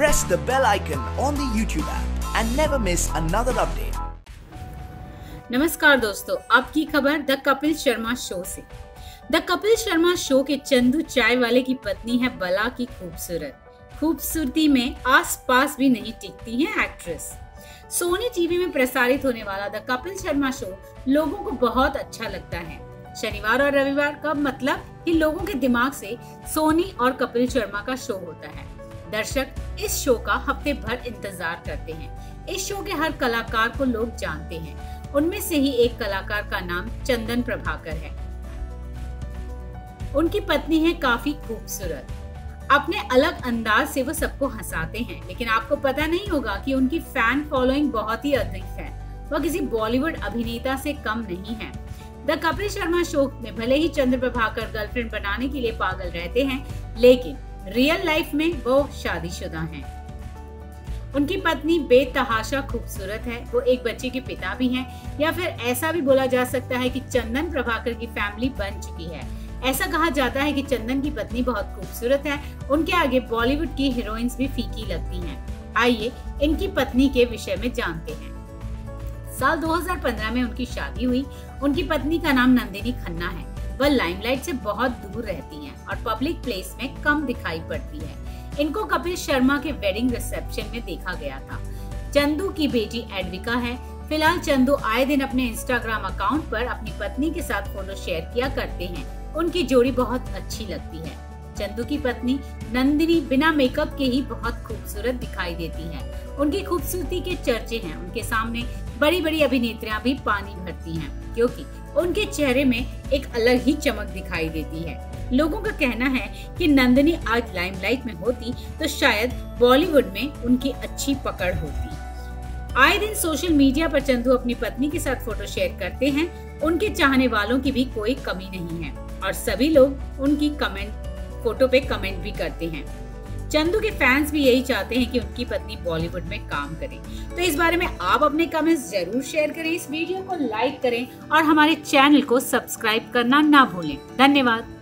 Press the bell icon on the YouTube app and never miss another update. नमस्कार दोस्तों, आपकी खबर the Kapil Sharma show से। द कपिल शर्मा शो के चंदू चाय वाले की पत्नी है बला की खूबसूरत, खूबसूरती में आसपास भी नहीं टिकती है एक्ट्रेस। सोनी टीवी में प्रसारित होने वाला द कपिल शर्मा शो लोगों को बहुत अच्छा लगता है। शनिवार और रविवार का मतलब कि लोगों के दिमाग से सोनी और कपिल शर्मा का शो होता है। दर्शक इस शो का हफ्ते भर इंतजार करते हैं। इस शो के हर कलाकार को लोग जानते हैं। उनमें से ही एक कलाकार का नाम चंदन प्रभाकर है। उनकी पत्नी है काफी खूबसूरत। अपने अलग अंदाज से वो सबको हंसाते हैं, लेकिन आपको पता नहीं होगा कि उनकी फैन फॉलोइंग बहुत ही अधिक है। वह किसी बॉलीवुड अभिनेता से कम नहीं है। द कपिल शर्मा शो में भले ही चंदन प्रभाकर गर्लफ्रेंड बनाने के लिए पागल रहते हैं, लेकिन रियल लाइफ में वो शादीशुदा हैं। उनकी पत्नी बेतहाशा खूबसूरत है। वो एक बच्चे के पिता भी हैं, या फिर ऐसा भी बोला जा सकता है कि चंदन प्रभाकर की फैमिली बन चुकी है। ऐसा कहा जाता है कि चंदन की पत्नी बहुत खूबसूरत है। उनके आगे बॉलीवुड की हीरोइंस भी फीकी लगती हैं। आइए इनकी पत्नी के विषय में जानते हैं। साल 2015 में उनकी शादी हुई। उनकी पत्नी का नाम नंदिनी खन्ना है। वह लाइमलाइट से बहुत दूर रहती हैं और पब्लिक प्लेस में कम दिखाई पड़ती है। इनको कपिल शर्मा के वेडिंग रिसेप्शन में देखा गया था। चंदू की बेटी एडविका है। फिलहाल चंदू आए दिन अपने इंस्टाग्राम अकाउंट पर अपनी पत्नी के साथ फोटो शेयर किया करते हैं। उनकी जोड़ी बहुत अच्छी लगती है। चंदू की पत्नी नंदिनी बिना मेकअप के ही बहुत खूबसूरत दिखाई देती है। उनकी खूबसूरती के चर्चे हैं। उनके सामने बड़ी बड़ी अभिनेत्रियां भी पानी भरती हैं, क्योंकि उनके चेहरे में एक अलग ही चमक दिखाई देती है। लोगों का कहना है कि नंदिनी आज लाइमलाइट में होती तो शायद बॉलीवुड में उनकी अच्छी पकड़ होती। आए दिन सोशल मीडिया पर चंदू अपनी पत्नी के साथ फोटो शेयर करते हैं। उनके चाहने वालों की भी कोई कमी नहीं है और सभी लोग उनकी फोटो पे कमेंट भी करते हैं। चंदू के फैंस भी यही चाहते हैं कि उनकी पत्नी बॉलीवुड में काम करे। तो इस बारे में आप अपने कमेंट्स जरूर शेयर करें। इस वीडियो को लाइक करें और हमारे चैनल को सब्सक्राइब करना ना भूलें। धन्यवाद।